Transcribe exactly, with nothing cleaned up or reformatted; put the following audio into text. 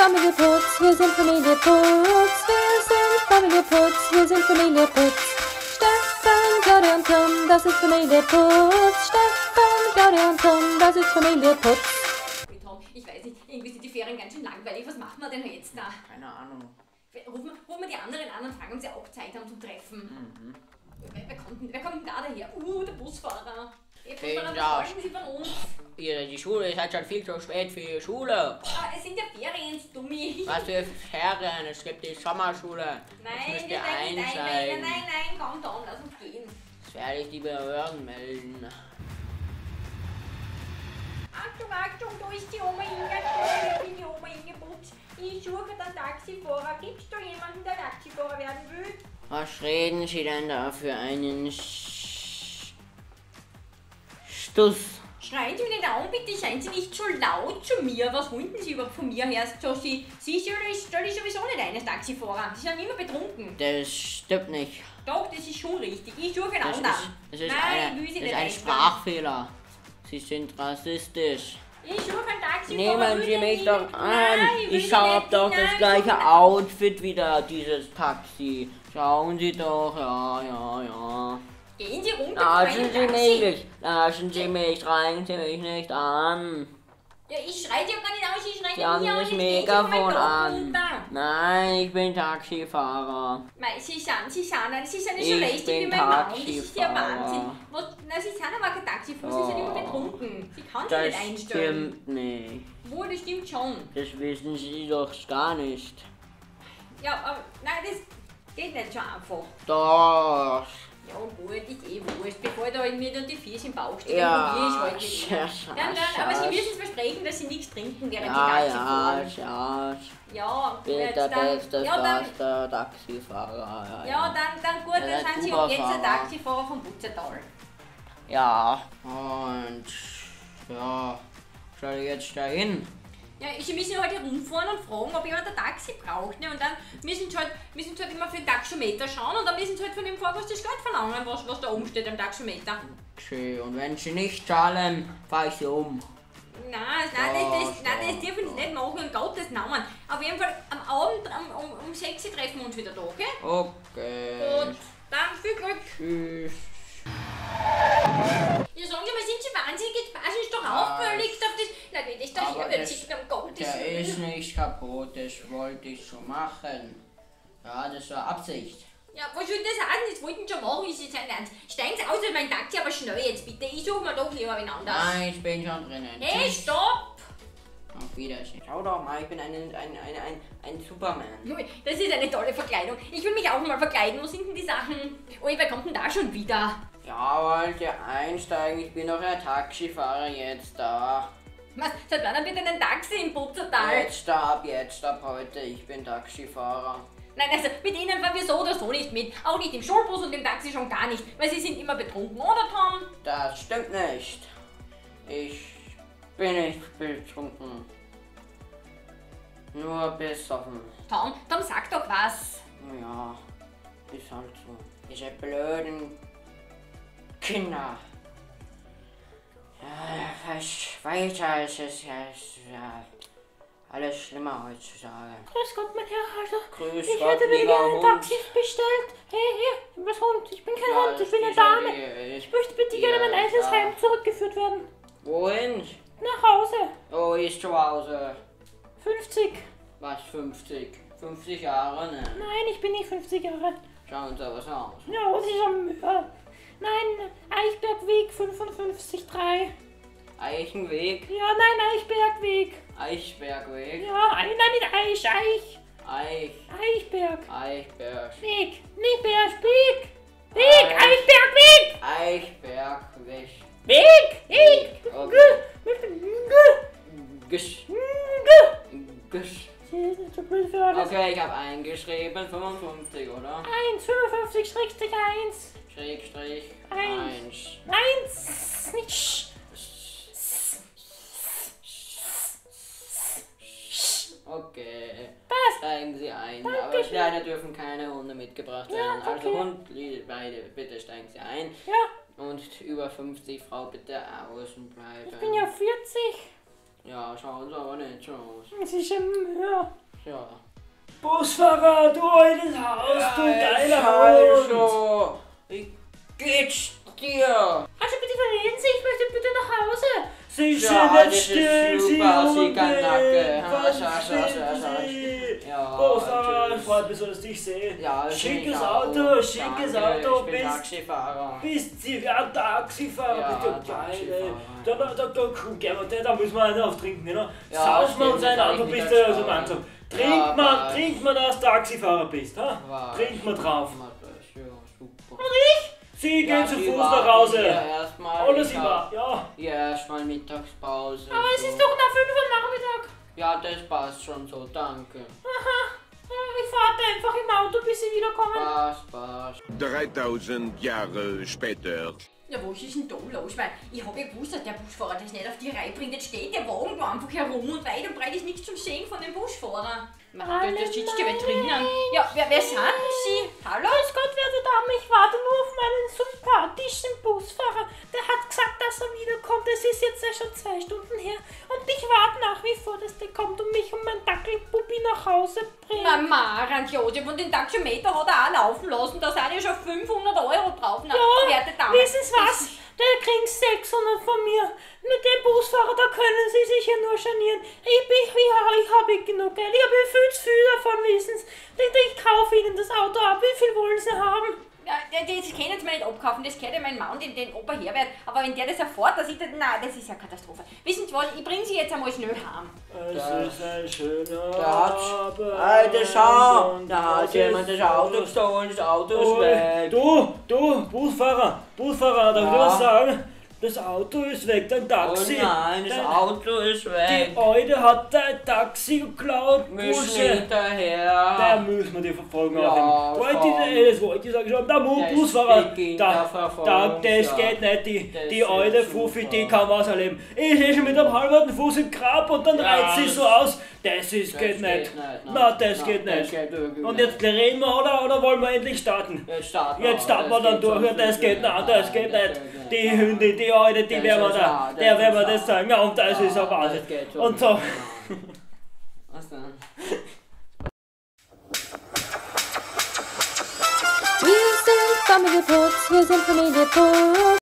Familie Putz, wir sind Familie Putz, wir sind Familie Putz, wir sind Familie Putz. Stefan, Claudia und Tom, das ist Familie Putz. Stefan, Claudia und Tom, das ist Familie Putz. Tom, ich weiß nicht, irgendwie sind die Ferien ganz schön langweilig. Was machen wir denn jetzt da? Keine Ahnung. Rufen wir die anderen an und fragen, ob sie auch Zeit haben zum Treffen. Mhm. Wer, wer, kommt denn, wer kommt denn da daher? Uh, der Busfahrer. Der Busfahrer, was wollen Sie bei uns? Die Schule, ihr seid schon viel zu spät für die Schule. Ah, es sind ja Ferien, du mich. Was für Ferien? Es gibt die Sommerschule. Nein, wir ein nicht sein. Nein, nein, nein, komm Tom, lass uns gehen. Das werde ich die Behörden melden. Achtung, Achtung, da ist die Oma Inge. Ich bin die Oma Inge Putz. Ich suche den Taxifahrer. Gibt's da jemanden, der Taxifahrer werden will? Was reden Sie denn da für einen Sch Stuss? Schreien Sie mir nicht an, bitte, seien Sie nicht so laut zu mir. Was wollen Sie überhaupt von mir her? So, Sie, Sie stelle ich sowieso nicht ein als Taxifahrer. Sie sind immer betrunken. Das stimmt nicht. Doch, das ist schon richtig. Ich suche einen anderen. Das ist, das ist Nein, eine, ich will Sie das nicht ein Sprachfehler. Sie sind rassistisch. Ich suche einen Taxifahrer. Nehmen Sie mich doch an. Nein, ich habe doch das gleiche Outfit wieder, dieses Taxi. Schauen Sie doch, ja, ja, ja. Gehen Sie runter, lassen Sie mich, lassen Sie mich, schreien Sie mich nicht an. Ja, ich schreie Sie auch gar nicht aus, ich schreie Sie an. Sie haben das Megafon an. Nein, ich bin Taxifahrer. Nein, Sie sind, Sie sind, Sie sind nicht so leicht wie mein Mann. Das ist ja Wahnsinn. Was, na, Sie sind aber kein Taxifahrer, Sie sind immer betrunken. Sie kann sich nicht einstellen. Das stimmt nicht. Wo, das stimmt schon. Das wissen Sie doch gar nicht. Ja, aber, nein, das geht nicht so einfach. Doch. Ja gut, ist eh wurscht, bevor da mir dann die Fisch im Bauch stehen, ja, probiere ich heute nicht. Ja, nein, nein, aber Sie müssen versprechen, dass Sie nichts trinken, während ja, Sie Taxi fahren. Ja, ja, bitte, dann, bestes, ja, dann, bester Taxifahrer. Ja, ja, ja dann, dann gut, ja, dann sind Sie ab jetzt ein Taxifahrer vom Putzertal. Ja, und ja, soll ich jetzt da hin? Ja, Sie müssen halt herumfahren und fragen, ob jemand ein Taxi braucht. Ne? Und dann müssen Sie, halt, müssen Sie halt immer für den Taxometer schauen und dann müssen Sie halt von dem Fahrgast das Geld verlangen, was, was da oben steht am Taxometer. Okay, und wenn Sie nicht zahlen, fahre ich Sie um. Nein, nein, ja, das, das, so, nein, das dürfen Sie nicht machen, um Gottes Namen. Auf jeden Fall, am Abend um, um, um sechs Uhr treffen wir uns wieder da, okay? Okay. Gut, dann viel Glück. Tschüss. Ja, sagen Sie mal, sind Sie wahnsinnig? Jetzt passen Sie doch auf, völlig auf das. Nein, wenn ich da hier sitzen am Gottes Willen. Der ist nicht kaputt, das wollte ich schon machen. Ja, das war Absicht. Ja, was soll das heißen? Das wollten Sie schon machen, ist jetzt ein Ernst. Steigen Sie aus aus meinem Taxi, aber schnell jetzt bitte. Ich suche mir doch lieber einen anderen. Nein, ich bin schon drinnen. Hey, stopp! Auf Wiedersehen. Schau doch mal, ich bin ein, ein, ein, ein, ein Superman. Das ist eine tolle Verkleidung. Ich will mich auch mal verkleiden. Wo sind denn die Sachen? Oh, wer kommt denn da schon wieder? Ja, wollte einsteigen. Ich bin doch ein Taxifahrer jetzt da. Was? Seit wann bitte ein Taxi im Putzertal? Jetzt ab, jetzt ab heute. Ich bin Taxifahrer. Nein, also mit Ihnen fahren wir so oder so nicht mit. Auch nicht im Schulbus und im Taxi schon gar nicht. Weil Sie sind immer betrunken, oder Tom? Das stimmt nicht. Ich... Ich bin nicht betrunken. Nur besoffen. Tom, Tom, sag doch was. Ja, ist halt so. Diese blöden Kinder. Ja, weiter ist es ja, ist ja alles schlimmer heutzutage. Grüß Gott, mein Herr, also Grüß ich Gott, hätte mir gerne ein Taxi bestellt. Hey, hier, was Hund? Ich bin kein ja, Hund, ich bin eine Dame. Die, ich möchte bitte gerne in mein eigenes Heim zurückgeführt werden. Wohin? Nach Hause. Oh, ist zu Hause. fünfzig. Was fünfzig? fünfzig Jahre, ne? Nein, ich bin nicht fünfzig Jahre. Schauen Sie was aus. Ja, das ist am... Äh, nein, Eichbergweg fünfundfünfzig Komma drei. Eichenweg? Ja, nein, Eichbergweg. Eichbergweg? Ja, nein, nicht Eich, Eich. Eich. Eichberg. Eichberg. Weg. Nicht Berg, Weg. Weg, Eichbergweg. Eichbergweg. Weg! Weg! Gisch! Gisch! Okay, ich habe eingeschrieben, fünfundfünfzig, oder? eins, fünfundfünfzig, Schrägstrich eins. Schrägstrich eins. eins! Nicht okay. Passt. Steigen Sie ein. Dankeschön. Aber leider dürfen keine Hunde mitgebracht werden. Ja, okay. Also Hund, beide, bitte steigen Sie ein. Ja. Und über fünfzig Frau bitte außen bleiben. Ich bin ja vierzig. Ja, schauen Sie aber nicht schon aus. Sie schimpfen, ja. Ja. Busfahrer, du altes Haus, ja, du geiler Haus. Also, wie geht's dir? Also bitte verreden Sie, ich möchte bitte nach Hause. Sie sind ja, jetzt still, Sie rufen, was finden Sie? Ja, Busfahrer, freut mich so, dass ich sehe. Ja, schickes Auto, schickes Auto, bist Taxifahrer. Bist Sie, ja, Taxifahrer, ja, bist du geil, ey. Da, da, da, komm, da müssen wir einen auftrinken, ne? Ja, sauf mal uns ein Auto, bis du so langsam. Trink ja, mal, trink mal, dass du Taxifahrer bist, ha? Trink mal drauf. Ja, super. Und ich? Sie ja, gehen zu Fuß nach Hause. Ja, oder sie war, ja. Ja, erstmal Mittagspause. Aber so. Es ist doch nach fünf Uhr Nachmittag. Ja, das passt schon so, danke. Aha, ich warte einfach im Auto, bis sie wiederkommen. Passt, passt. dreitausend Jahre später. Na, was ist denn da los? Weil ich habe ja gewusst, dass der Busfahrer das nicht auf die Reihe bringt. Jetzt steht der Wagen da einfach herum und weit und breit ist nichts zum Sehen von dem Busfahrer. Mann, da sitzt ja weit drinnen. Ja, wer, wer sind Sie? Hallo? Grüß Gott, werte Dame, ich warte nur auf meinen sympathischen Busfahrer. Der hat gesagt, dass er wiederkommt. Es ist jetzt ja schon zwei Stunden her. Und ich warte nach wie vor, dass der kommt und mich und mein Dackelpuppi nach Hause bringt. Mama, Rand Josef, und den Taxometer hat er auch laufen lassen. Da sind ja schon fünfhundert Euro drauf. Na, ja, werte Dame. Was? Da kriegen Sie sechshundert von mir. Mit dem Busfahrer, da können Sie sich ja nur scharnieren. Ich, ich, ich, ich habe genug Geld. Ich habe viel zu viel davon, wissen Sie. Ich, ich kaufe Ihnen das Auto ab. Wie viel wollen Sie haben? Ja, das kann jetzt mal nicht abkaufen, das kennt ja mein Mann, den, den Opa Herbert. Aber wenn der das erfährt, dann sieht er, nein, das ist ja Katastrophe. Wissen Sie was, ich bringe Sie jetzt einmal schnell heim. Es ist ein schöner Abend. Alter, schau, da hat jemand das Auto gestohlen, das Auto ist weg. Du, du, Busfahrer, Busfahrer, darf ich was sagen? Das Auto ist weg, dein Taxi. Oh nein, das dein Auto ist weg. Die Eude hat dein Taxi geklaut. Müssen hinterher. Da müssen wir die Verfolgung ja, aufnehmen. Wollte, das wollte ich sagen schon. Der Busfahrer, da, da, das ja. geht nicht. Die, die Eude, Fuffi, die kann was erleben. Ich sehe schon mit einem halben Fuß im Grab und dann ja, reizt sie so aus. Das ist, das geht, geht nicht. nicht. Nein, das Nein, geht nicht. Das geht und jetzt reden wir oder, oder wollen wir endlich starten? Jetzt starten wir, jetzt starten wir dann durch. Das geht nicht, das geht nicht. Die Hunde, die Leute, die werden wir da, der werden wir das sagen. Ja, und das ist aber alles. Und so. Was denn? Wir sind Familie Putz, wir sind Familie Putz.